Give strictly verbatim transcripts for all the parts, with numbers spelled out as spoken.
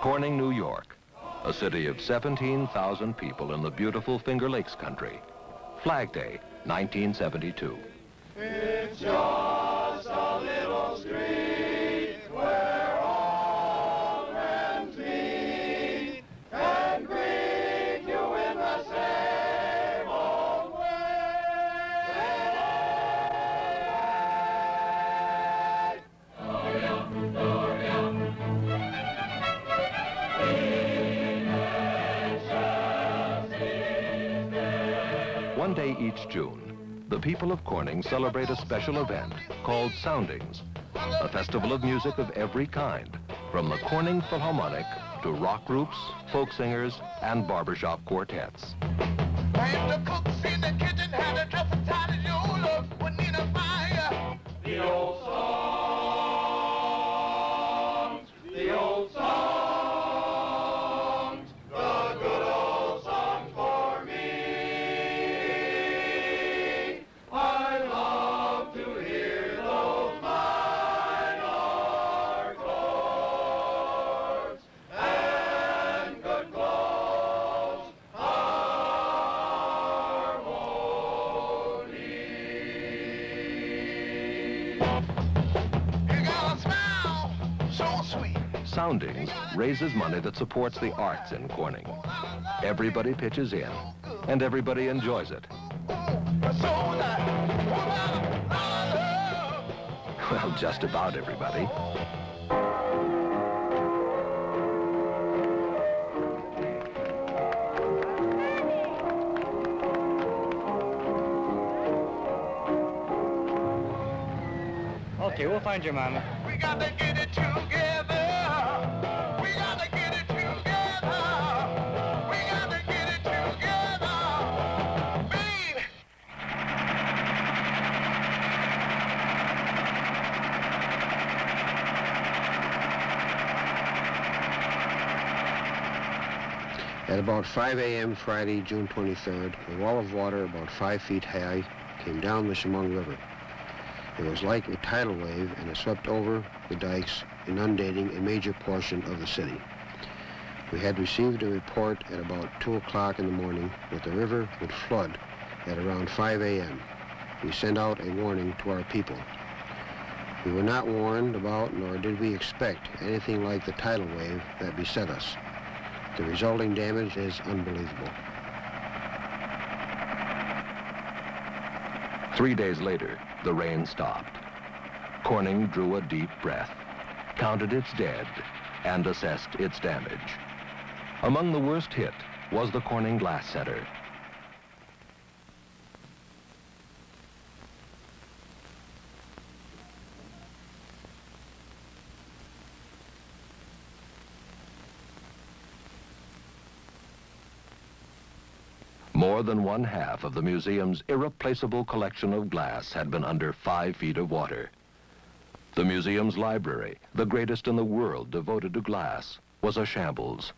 Corning, New York, a city of seventeen thousand people in the beautiful Finger Lakes country. Flag Day, nineteen seventy-two. It's just a little street where all men meet and greet you in the same old way. Gloria, Gloria. One day each June, the people of Corning celebrate a special event called Soundings, a festival of music of every kind, from the Corning Philharmonic to rock groups, folk singers, and barbershop quartets. And the cooks in the kitchen had a tough time as you look beneath a fire. The old songs, the old songs, the good old songs for me. I love to hear those minor chords and good close harmony. You got a smile so sweet. Soundings raises money that supports the arts in Corning. Everybody pitches in, and everybody enjoys it. Well, just about everybody. Okay, we'll find your mama. We gotta get it together. We gotta get it together. We gotta get it together. Babe! At about five A M Friday, June twenty-third, a wall of water about five feet high came down the Chemung River. It was like a tidal wave, and it swept over the dikes, inundating a major portion of the city. We had received a report at about two o'clock in the morning that the river would flood at around five A M We sent out a warning to our people. We were not warned about, nor did we expect, anything like the tidal wave that beset us. The resulting damage is unbelievable. Three days later, the rain stopped. Corning drew a deep breath, counted its dead, and assessed its damage. Among the worst hit was the Corning Glass Center. More than one half of the museum's irreplaceable collection of glass had been under five feet of water. The museum's library, the greatest in the world devoted to glass, was a shambles.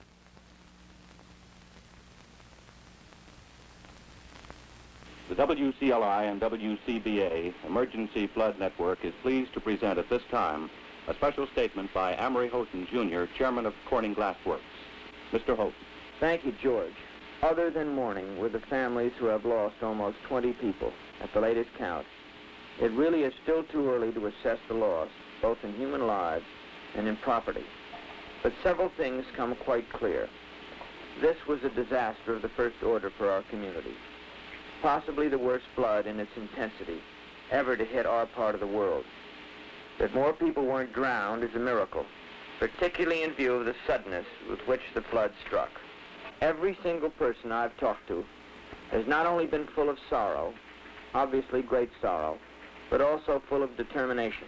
The W C L I and W C B A Emergency Flood Network is pleased to present at this time a special statement by Amory Houghton, Junior, Chairman of Corning Glass Works. Mister Houghton. Thank you, George. Other than mourning were the families who have lost almost twenty people at the latest count. It really is still too early to assess the loss, both in human lives and in property. But several things come quite clear. This was a disaster of the first order for our community. Possibly the worst flood in its intensity ever to hit our part of the world. That more people weren't drowned is a miracle, particularly in view of the suddenness with which the flood struck. Every single person I've talked to has not only been full of sorrow, obviously great sorrow, but also full of determination.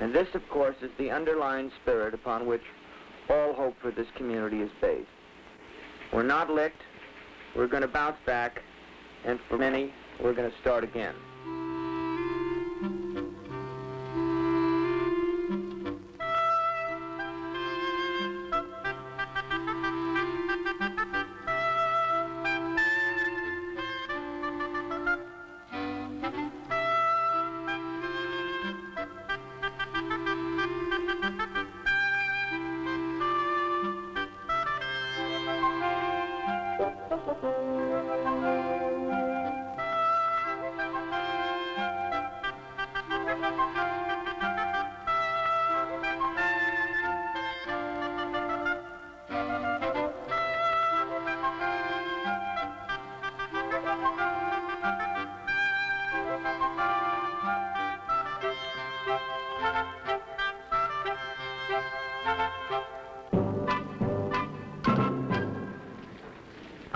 And this, of course, is the underlying spirit upon which all hope for this community is based. We're not licked, we're going to bounce back, and for many, we're going to start again.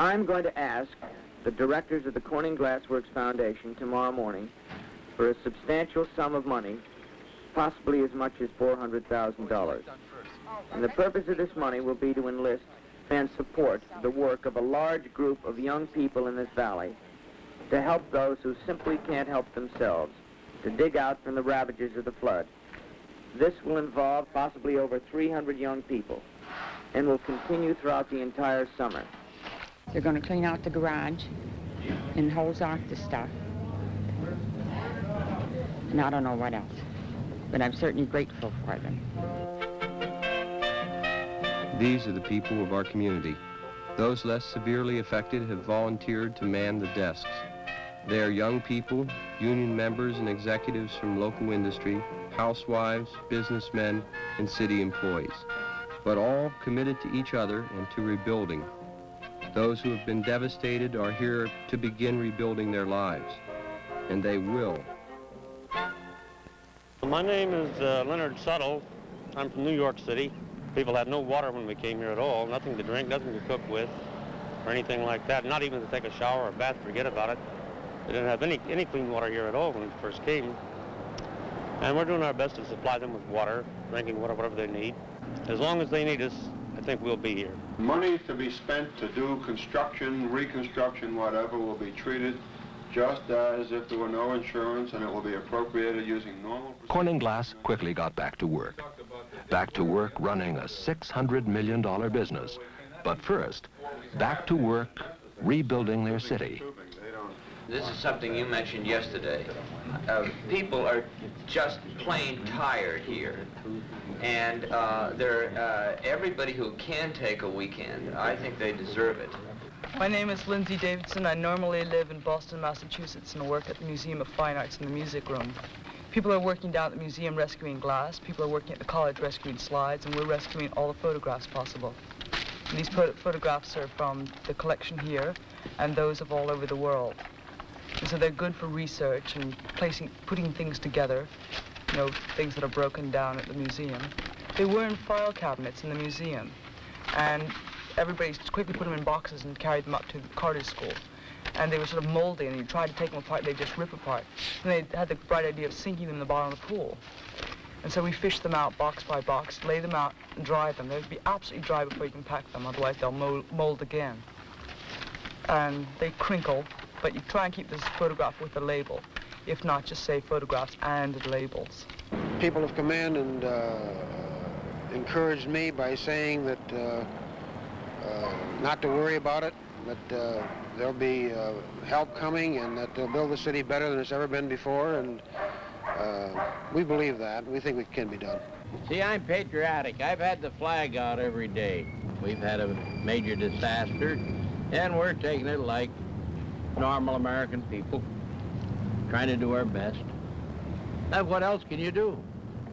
I'm going to ask the directors of the Corning Glass Works Foundation tomorrow morning for a substantial sum of money, possibly as much as four hundred thousand dollars. And the purpose of this money will be to enlist and support the work of a large group of young people in this valley to help those who simply can't help themselves, to dig out from the ravages of the flood. This will involve possibly over three hundred young people and will continue throughout the entire summer. They're going to clean out the garage and hose off the stuff. And I don't know what else, but I'm certainly grateful for them. These are the people of our community. Those less severely affected have volunteered to man the desks. They are young people, union members and executives from local industry, housewives, businessmen, and city employees, but all committed to each other and to rebuilding. Those who have been devastated are here to begin rebuilding their lives, and they will. My name is uh, Leonard Suttle. I'm from New York City. People had no water when we came here at all, nothing to drink, nothing to cook with, or anything like that, not even to take a shower or a bath, forget about it. They didn't have any, any clean water here at all when we first came. And we're doing our best to supply them with water, drinking water, whatever they need. As long as they need us, I think we'll be here. Money to be spent to do construction, reconstruction, whatever, will be treated just as if there were no insurance, and it will be appropriated using normal... Corning Glass quickly got back to work. Back to work running a six hundred million dollar business. But first, back to work rebuilding their city. This is something you mentioned yesterday. Uh, people are just plain tired here. And uh, they're, uh, everybody who can take a weekend, I think they deserve it. My name is Lindsay Davidson. I normally live in Boston, Massachusetts, and work at the Museum of Fine Arts in the music room. People are working down at the museum rescuing glass, people are working at the college rescuing slides, and we're rescuing all the photographs possible. And these photographs are from the collection here and those of all over the world. And so they're good for research and placing, putting things together, you know, things that are broken down at the museum. They were in file cabinets in the museum, and everybody quickly put them in boxes and carried them up to the Carter school. And they were sort of moldy, and you tried to take them apart, they'd just rip apart. And they had the bright idea of sinking them in the bottom of the pool. And so we fished them out box by box, lay them out and dry them. They'd be absolutely dry before you can pack them, otherwise they'll mold, mold again. And they crinkle, but you try and keep this photograph with a label. If not, just say photographs and labels. People have come in and uh, encouraged me by saying that uh, uh, not to worry about it, that uh, there'll be uh, help coming and that they'll build the city better than it's ever been before, and uh, we believe that. We think it can be done. See, I'm patriotic. I've had the flag out every day. We've had a major disaster, and we're taking it like normal American people, trying to do our best. And what else can you do?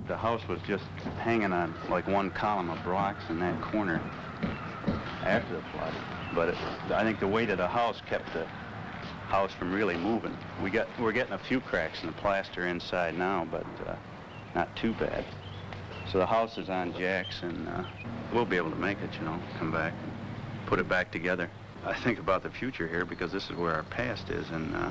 The house was just hanging on like one column of rocks in that corner after the flood. But it, I think the weight of the house kept the house from really moving. We got, we're getting a few cracks in the plaster inside now, but uh, not too bad. So the house is on jacks, and uh, we'll be able to make it, you know, come back and put it back together. I think about the future here because this is where our past is, and uh,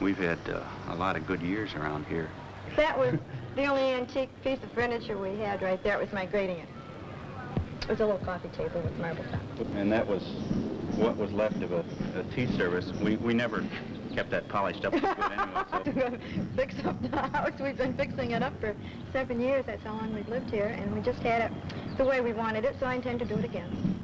we've had uh, a lot of good years around here. That was the only antique piece of furniture we had right there. It was my grating it. It was a little coffee table with marble top. And that was what was left of a, a tea service. We, we never kept that polished up. Anyway, so. Fix up the house. We've been fixing it up for seven years. That's how long we've lived here. And we just had it the way we wanted it, so I intend to do it again.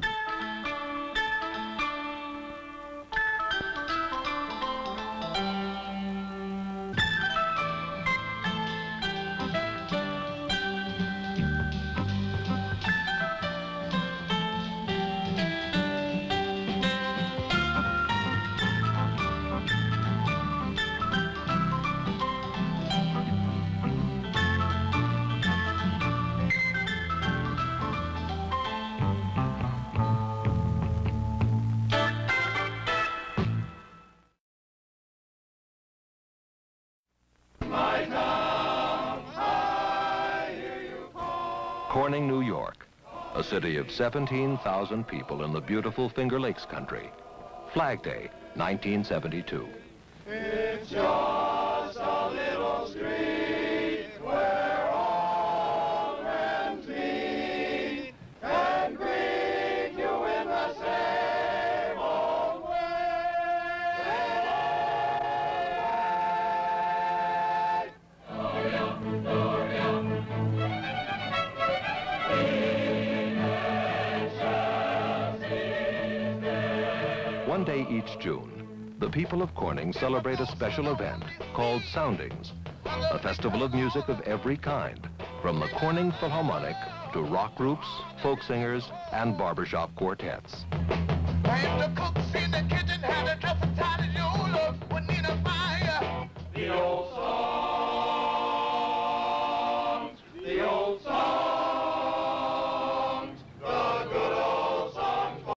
Corning, New York, a city of seventeen thousand people in the beautiful Finger Lakes country, Flag Day, nineteen seventy-two. It's just a little street where all friends meet and greet you in the same old way. Gloria, Gloria. One day each June, the people of Corning celebrate a special event called Soundings, a festival of music of every kind, from the Corning Philharmonic to rock groups, folk singers, and barbershop quartets.